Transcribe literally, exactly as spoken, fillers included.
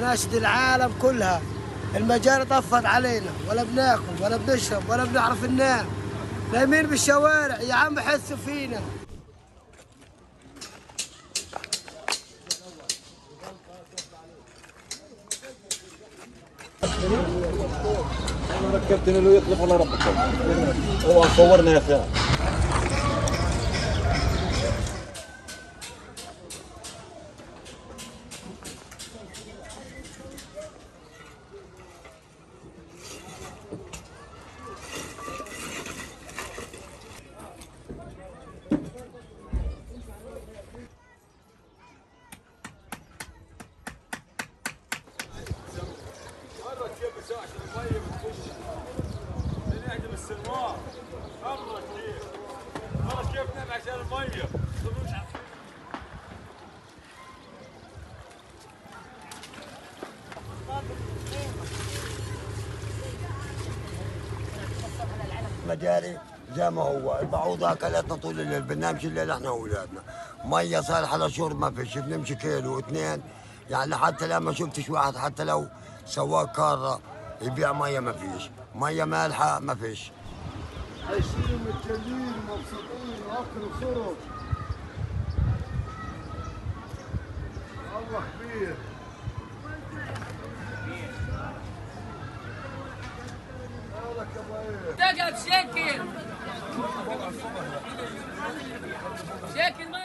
بناشد العالم كلها. المجاري طفت علينا، ولا بناكل ولا بنشرب ولا بنعرف ننام، نايمين بالشوارع يا عم، حسوا فينا. ركبتني انه يطلب ولا ربك هو صورنا يا اخي. مجاري زي ما هو البعوضه اكلتنا طول الليل، بننامش الليل احنا واولادنا. ميه صالحه لشرب ما فيش، بنمشي كيلو واثنين يعني. حتى الان ما شفتش واحد حتى لو سواق كاره يبيع ميه، ما فيش ميه مالحه، ما فيش. عايشين متكلمين ومبسوطين واكل وشرب. الله كبير. تقف شكل شكل